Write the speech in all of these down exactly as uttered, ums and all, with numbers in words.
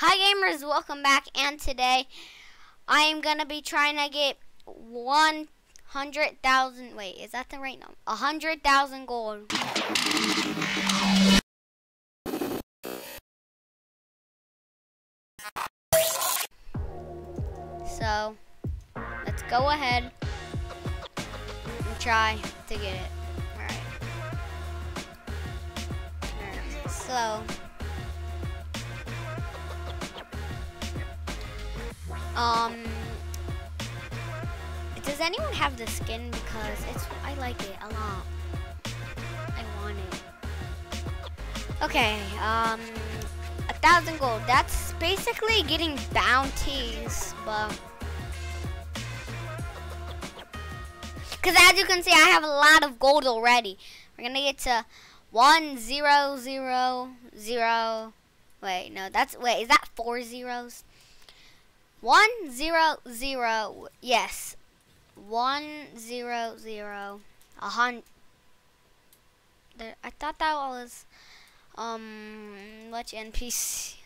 Hi gamers, welcome back, and today I am going to be trying to get one hundred thousand, wait, is that the right number? one hundred thousand gold. So, let's go ahead and try to get it. Alright. Alright, so... Um, does anyone have the skin? Because it's, I like it a lot. I want it. Okay, um, a thousand gold. That's basically getting bounties, but, because as you can see, I have a lot of gold already. We're going to get to one, zero, zero, zero. Wait, no, that's, wait, is that four zeros? One zero zero, yes. One zero zero, a hundred. I thought that was um, which N P C?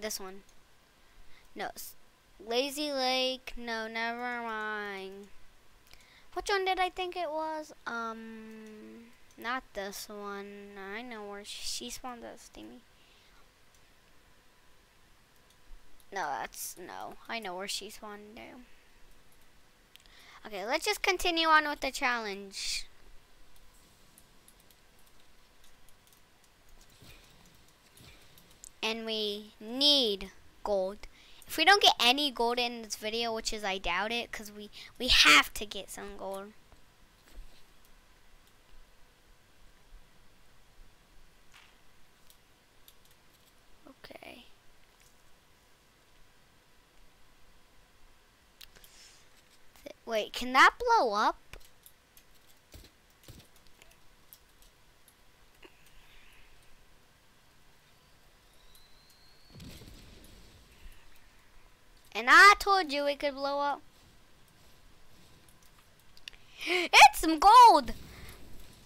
This one. No, Lazy Lake. No, never mind. Which one did I think it was? Um, not this one. I know where she spawned this thingy. No, that's, no. I know where she's wanting to do. Okay, let's just continue on with the challenge. And we need gold. If we don't get any gold in this video, which is I doubt it, because we, we have to get some gold. Okay. Wait, can that blow up? And I told you it could blow up. It's some gold!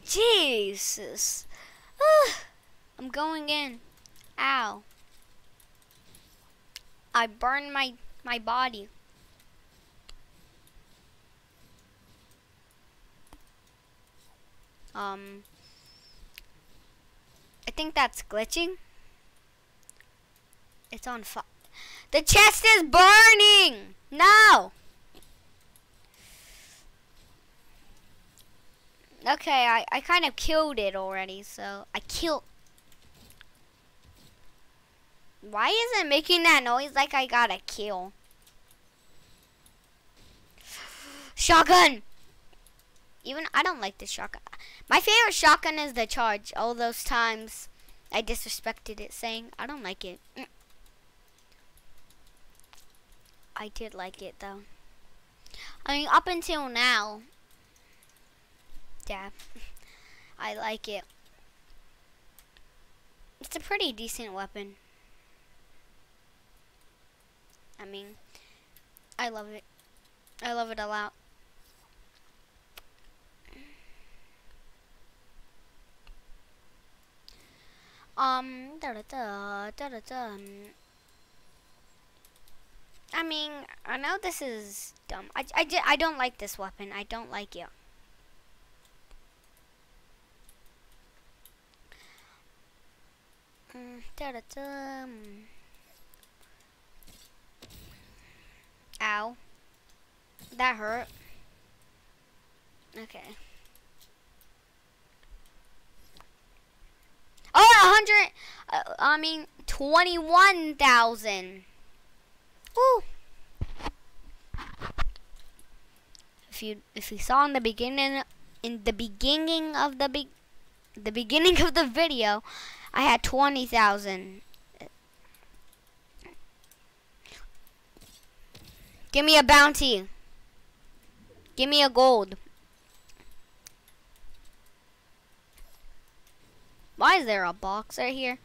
Jesus. I'm going in. Ow. I burned my, my body. Um, I think that's glitching. It's on fire. The chest is burning! No! Okay, I, I kind of killed it already, so I killed. Why is it making that noise like I got a kill? Shotgun! Even I don't like this shotgun. My favorite shotgun is the charge. All those times I disrespected it, saying I don't like it. Mm. I did like it though. I mean, up until now, yeah, I like it. It's a pretty decent weapon. I mean, I love it. I love it a lot. Um, da da da da da da. I mean, I know this is dumb. I, I, I don't like this weapon. I don't like it. Mm, da da da. Ow. That hurt. Okay. Oh, one hundred, uh, I mean, twenty-one thousand. Woo. If you, if you saw in the beginning, in the beginning of the, be, the beginning of the video, I had twenty thousand. Give me a bounty. Give me a gold. Why is there a box right here?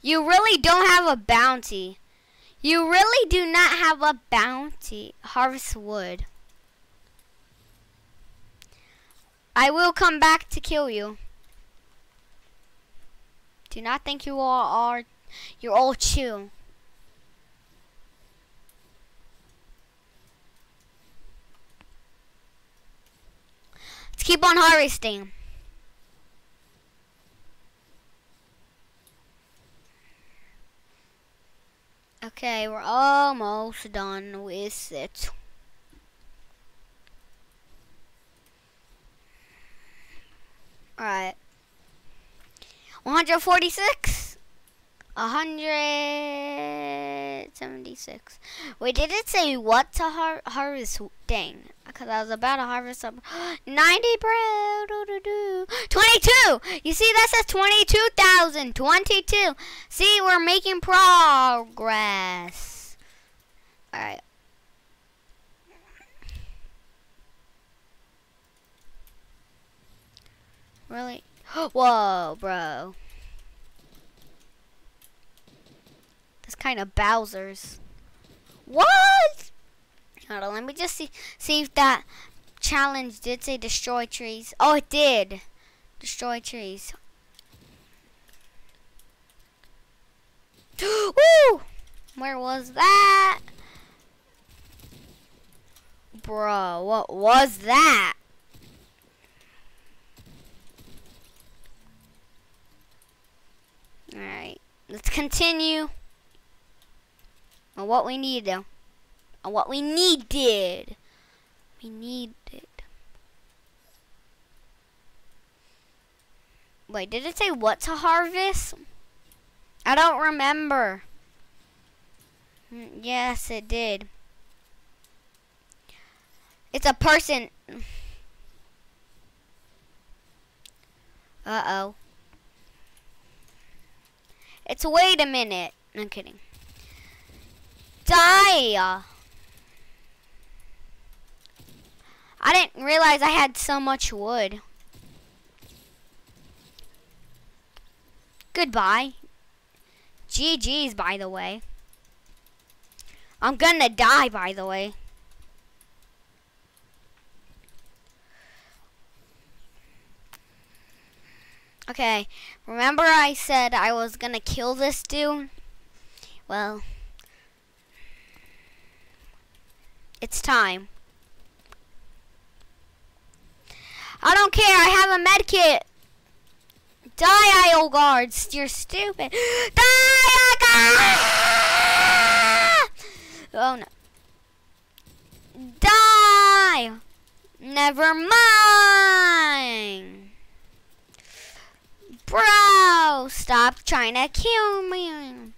You really don't have a bounty. You really do not have a bounty. Harvest wood. I will come back to kill you. Do not think you all are, you're all chill. Let's keep on harvesting. Okay, we're almost done with it. Alright. one hundred forty-six? one hundred seventy-six. Wait, did it say what to har harvest? Dang. Because I was about to harvest some ninety bread. Do, do, do. twenty-two! You see, that says twenty-two thousand. twenty-two. See, we're making progress. Alright. Really? Whoa, bro. That's kind of Bowser's. What? Hold on, let me just see see if that challenge did say destroy trees. Oh, it did. Destroy trees. Woo! Where was that? Bro, what was that? Alright, let's continue on what we need though. On what we needed. We needed. Wait, did it say what to harvest? I don't remember. Yes, it did. It's a person. Uh-oh. It's wait a minute. No, I'm kidding. Die. I didn't realize I had so much wood. Goodbye. G G's, by the way. I'm gonna die, by the way. Okay, remember I said I was gonna kill this dude? Well, it's time. I don't care, I have a med kit. Die, aisle guards, you're stupid. Die, guards! Oh no. Die! Never mind. Bro, stop trying to kill me.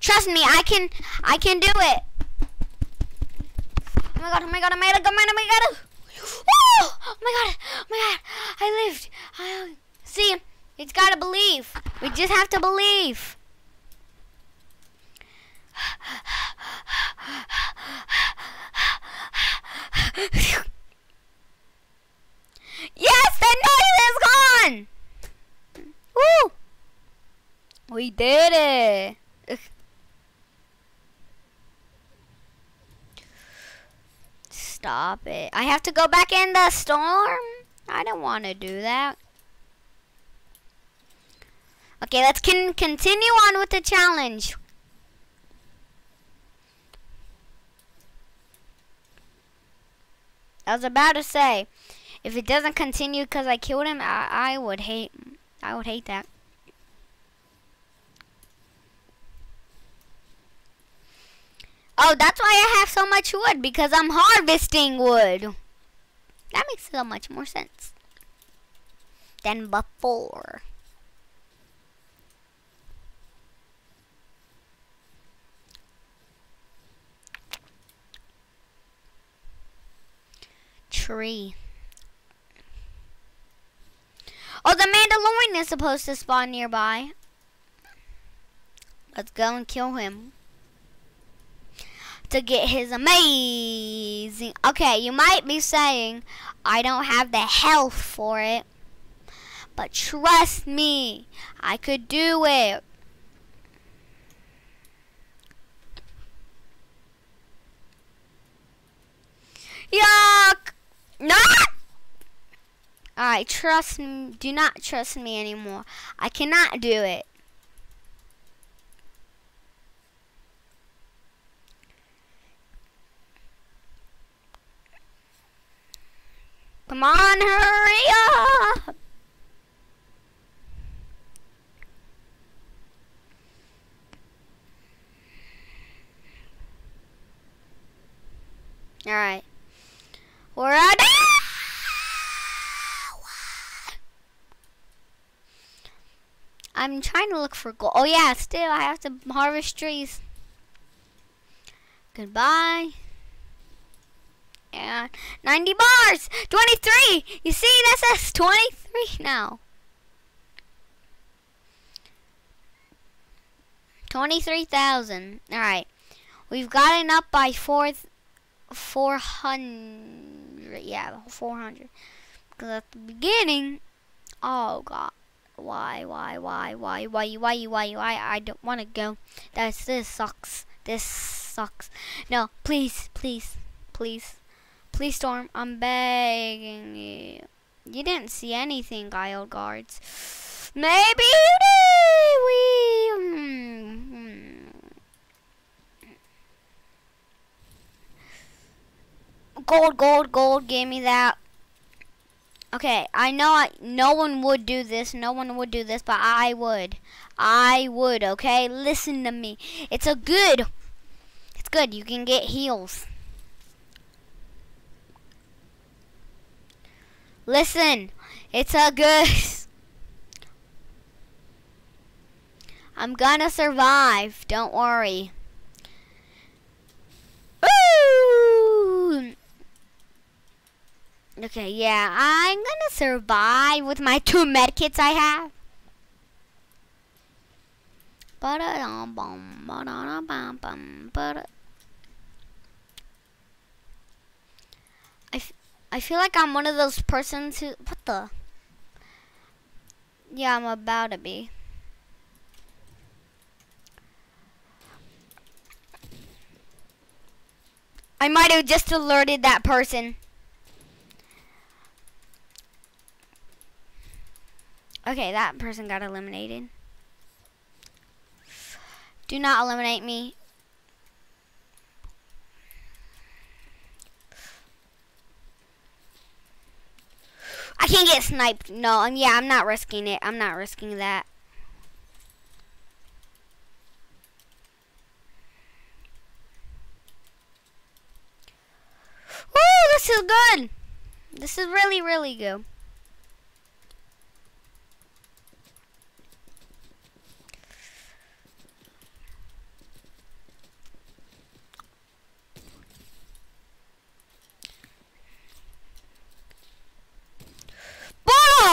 Trust me, I can, I can do it. Oh my god, oh my god, oh my god, oh my god, oh my god. Oh my god, oh my god, I lived. I, see, it's gotta believe. We just have to believe. Yes, the noise is gone! Woo! We did it! Ugh. Stop it. I have to go back in the storm? I don't want to do that. Okay, let's can continue on with the challenge. I was about to say, if it doesn't continue because I killed him, I, I would hate, I would hate that. Oh, that's why I have so much wood, because I'm harvesting wood. That makes so much more sense than before. Tree. Oh, the Mandalorian is supposed to spawn nearby. Let's go and kill him to get his amazing. Okay, you might be saying, I don't have the health for it. But trust me, I could do it. Yeah! Like, trust me, do not trust me anymore. I cannot do it. Come on, hurry up! All right, we're out. I'm trying to look for gold. Oh yeah, still I have to harvest trees. Goodbye. Yeah, ninety bars, twenty-three. You see, that says twenty-three now. Twenty-three thousand. All right, we've gotten up by four. Four hundred, yeah, four hundred. Because at the beginning, oh God, why, why, why, why, why, why, why, why? I don't want to go. That's this sucks. This sucks. No, please, please, please, please, Storm. I'm begging you. You didn't see anything, Guile guards. Maybe you did. We. Mm, mm. Gold, gold, gold, give me that. Okay, I know I, no one would do this, no one would do this, but I would. I would, okay? Listen to me. It's a good, it's good. You can get heals. Listen, it's a good. I'm gonna survive, don't worry. Ooh! Okay, yeah, I'm gonna survive with my two med kits I have. But I, f I feel like I'm one of those persons who, what the? Yeah, I'm about to be. I might have just alerted that person. Okay, that person got eliminated. Do not eliminate me. I can't get sniped. No, I'm, yeah, I'm not risking it. I'm not risking that. Ooh, this is good. This is really, really good.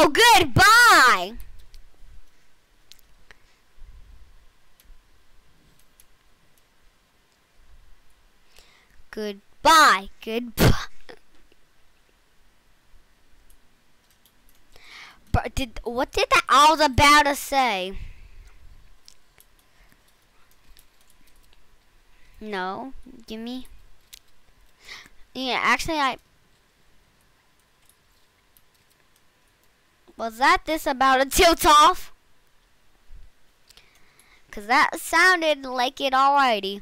Oh, goodbye. Goodbye. Goodbye. But did what did that all about to say? No, gimme. Yeah, actually, I. Was that this about a tilt off? Cause that sounded like it already.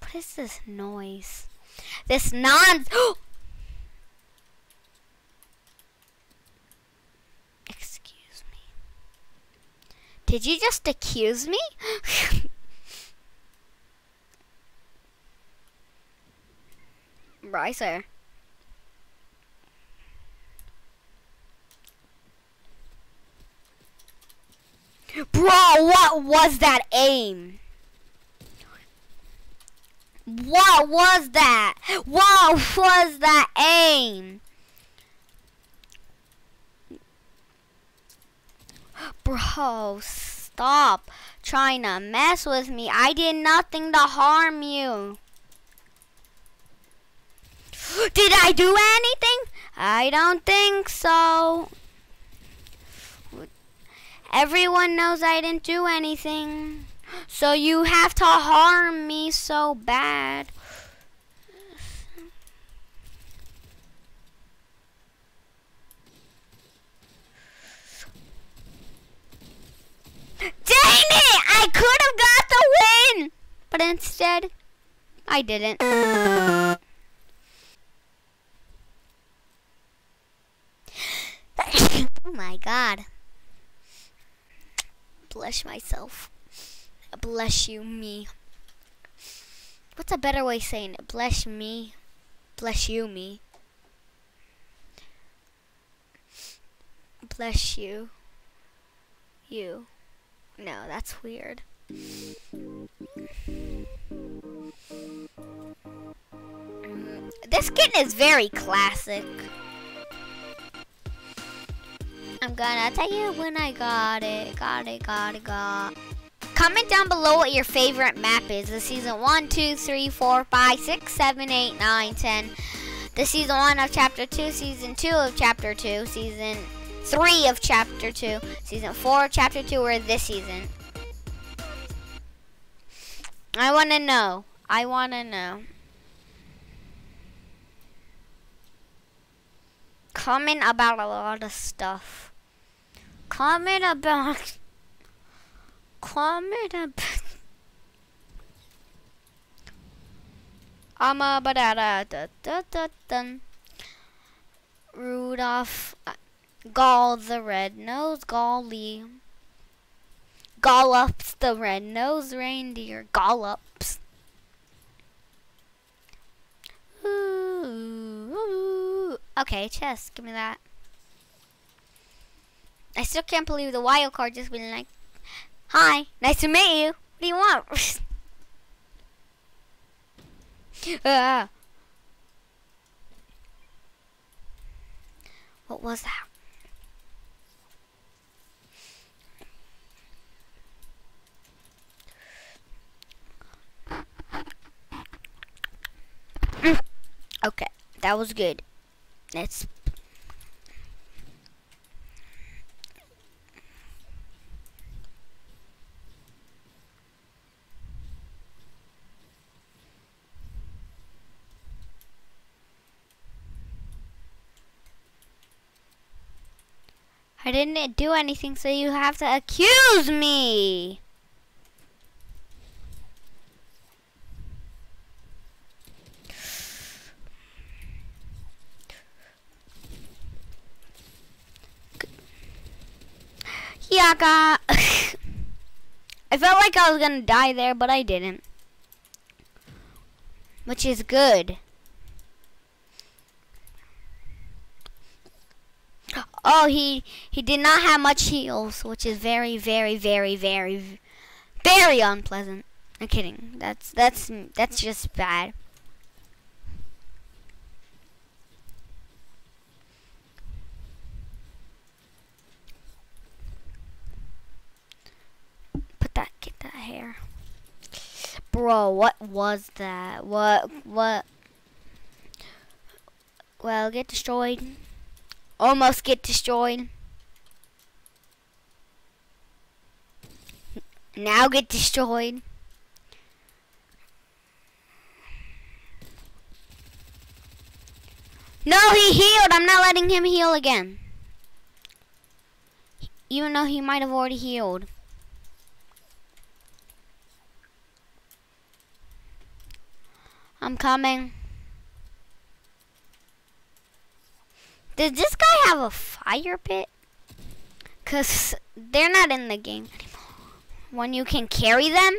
What is this noise? This non- Did you just accuse me? Right, sir. Bro, what was that aim? What was that? What was that aim? Bro, stop trying to mess with me. I did nothing to harm you. Did I do anything? I don't think so. Everyone knows I didn't do anything. So you have to harm me so bad. Dang it! I could have got the win! But instead, I didn't. Oh my god. Bless myself. Bless you, me. What's a better way of saying it? Bless me. Bless you, me. Bless you. You. No, that's weird. Mm, this kitten is very classic. I'm gonna tell you when I got it. Got it, got it, got it. Comment down below what your favorite map is. The season one, two, three, four, five, six, seven, eight, nine, ten. The season one of chapter two, season two of chapter two, season three of chapter two, season four of chapter two, or this season. I wanna know. I wanna know. Comment about a lot of stuff. Comment about... Comment about... I'm a badada da da da dun. Rudolph... Gaul the red-nosed Golly. Gollops the red-nosed reindeer. Gollops. Okay, chest. Give me that. I still can't believe the wild card just been like, hi, nice to meet you. What do you want? Ah. What was that? Okay, that was good. Let's. I didn't do anything, so you have to accuse me. Yaka. I felt like I was gonna die there, but I didn't. Which is good. Oh, he he did not have much heals, which is very, very, very, very, very unpleasant. I'm kidding. That's that's that's just bad. Get that hair. Bro, what was that? What, what? Well, get destroyed. Almost get destroyed. Now get destroyed. No, he healed. I'm not letting him heal again. Even though he might have already healed. I'm coming. Does this guy have a fire pit? Cause they're not in the game anymore. When you can carry them?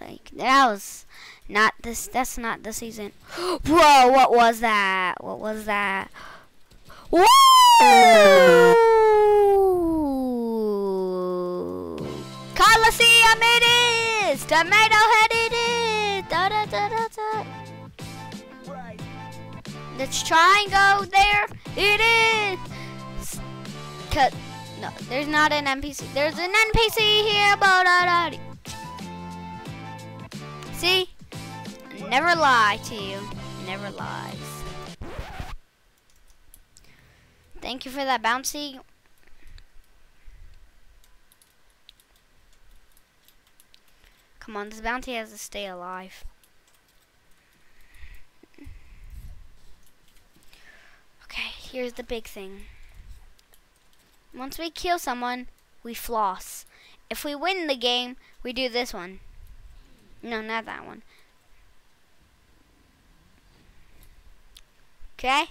Like, that was not this, that's not the season. Bro, what was that? What was that? Woo! Colosseum it is! Tomato head! Da, da, da, da, da. Right. Let's try and go there. It is. Cause no, there's not an N P C. There's an N P C here. Bo, da, da, da. See, never lie to you. Never lies. Thank you for that bouncy. Come on, this bounty has to stay alive. Okay, here's the big thing. Once we kill someone, we floss. If we win the game, we do this one. No, not that one. Okay?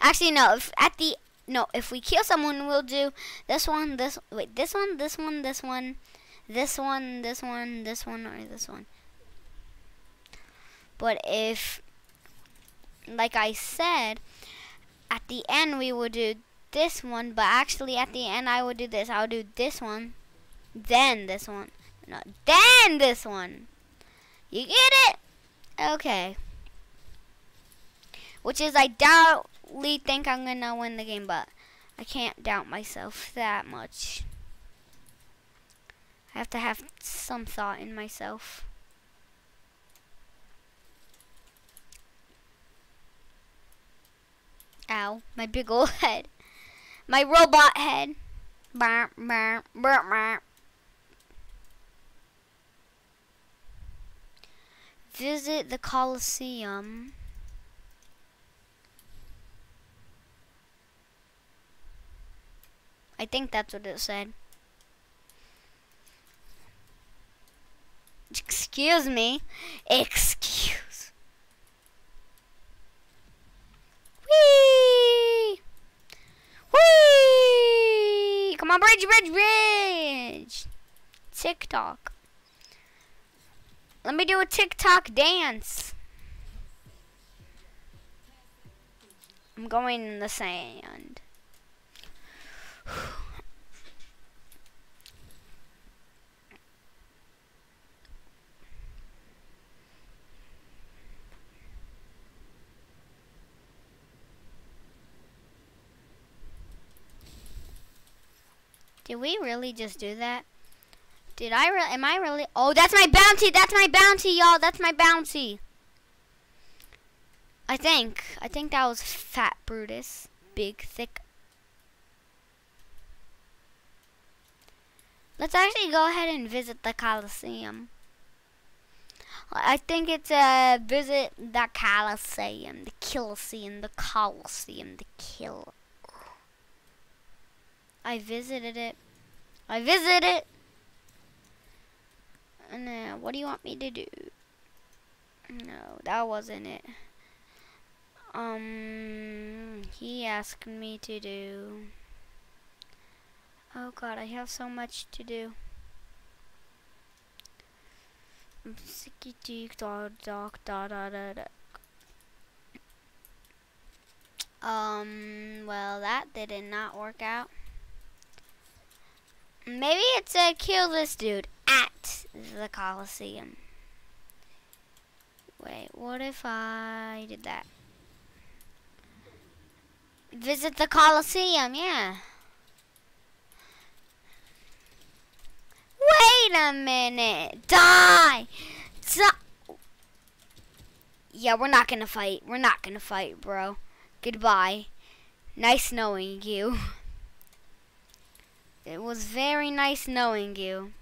Actually, no, if at the, no, if we kill someone, we'll do this one, this, wait, this one, this one, this one, this one, this one, this one, or this one. But if, like I said, at the end we will do this one, but actually at the end I will do this. I'll do this one, then this one, no, then this one. You get it? Okay. Which is, I doubtly think I'm gonna win the game, but I can't doubt myself that much. I have to have some thought in myself. Ow, my big old head. My robot head. Burp, burp, burp, burp. Visit the Colosseum. I think that's what it said. Excuse me. Excuse. Whee! Whee! Come on, bridge, bridge, bridge. TikTok. Let me do a TikTok dance. I'm going in the sand. Did we really just do that? Did I really, am I really, oh, that's my bounty, that's my bounty, y'all, that's my bounty. I think, I think that was Fat Brutus, big, thick. Let's actually go ahead and visit the Colosseum. I think it's a uh, visit the Colosseum, the Killseum, the Colosseum, the Kill. I visited it. I visited it. And uh, what do you want me to do? No, that wasn't it. Um, he asked me to do. Oh God, I have so much to do. Um, well, that did not work out. Maybe it's a kill this dude at the Colosseum. Wait, what if I did that? Visit the Colosseum, yeah. Wait a minute. Die. Die. Yeah, we're not going to fight. We're not going to fight, bro. Goodbye. Nice knowing you. It was very nice knowing you.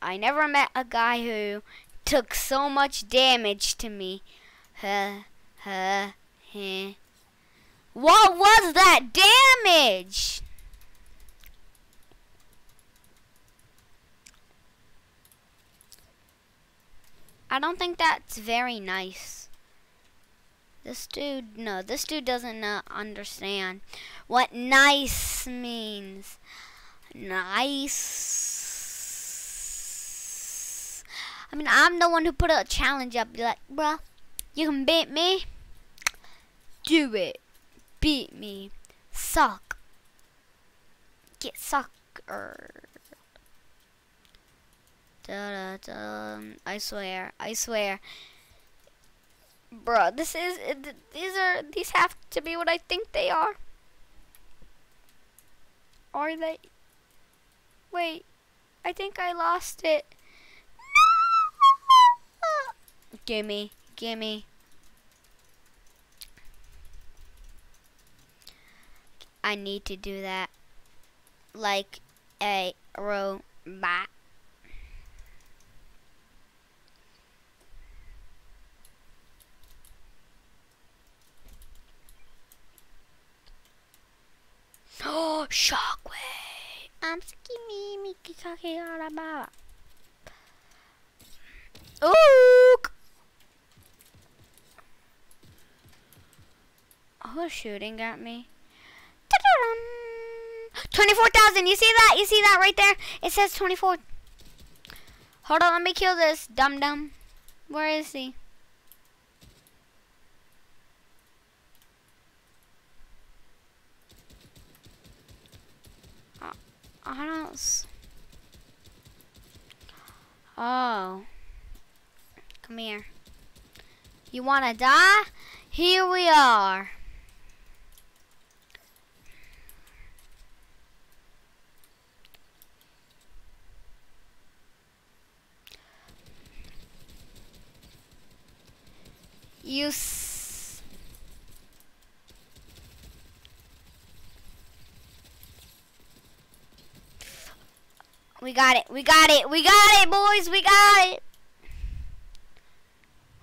I never met a guy who took so much damage to me. Huh, huh, huh. What was that damage? I don't think that's very nice. This dude, no, this dude doesn't uh, understand what nice means. Nice. I mean, I'm the one who put a challenge up. Be like, bruh, you can beat me. Do it. Beat me. Suck. Get sucker. Da, da, da. I swear, I swear, bro. This is these are these have to be what I think they are. Are they? Wait, I think I lost it. No! Gimme, gimme. I need to do that. like a robot. Oh, shockwave! I'm skinny, Mickey, talking all about. Ooh! Who's shooting at me? twenty-four thousand. You see that? You see that right there? It says twenty-four. Hold on, let me kill this dum dum. Where is he? I, I don't. Oh, come here. You wanna die? Here we are. You s we got it, we got it, we got it, boys, we got it.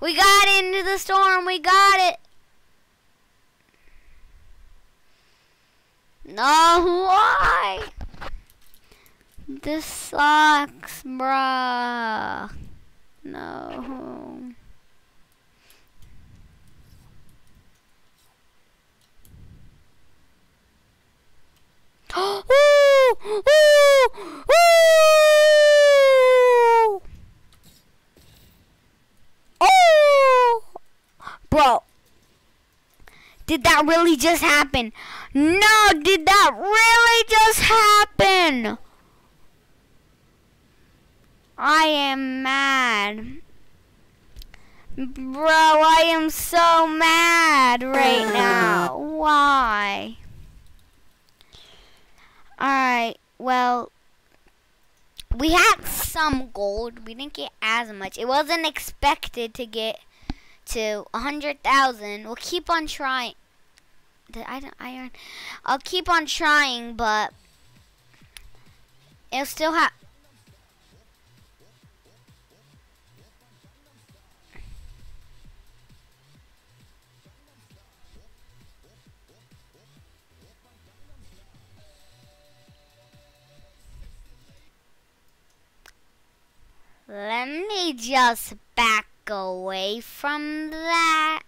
We got into the storm, we got it. No, why? This sucks, bruh. No. Ooh, ooh, ooh. Oh, bro, did that really just happen? No, did that really just happen? I am mad, bro. I am so mad right now. Why? Alright, well, we had some gold. We didn't get as much. It wasn't expected to get to one hundred thousand. We'll keep on trying. Did I iron? I'll keep on trying, but it'll still have. Let me just back away from that.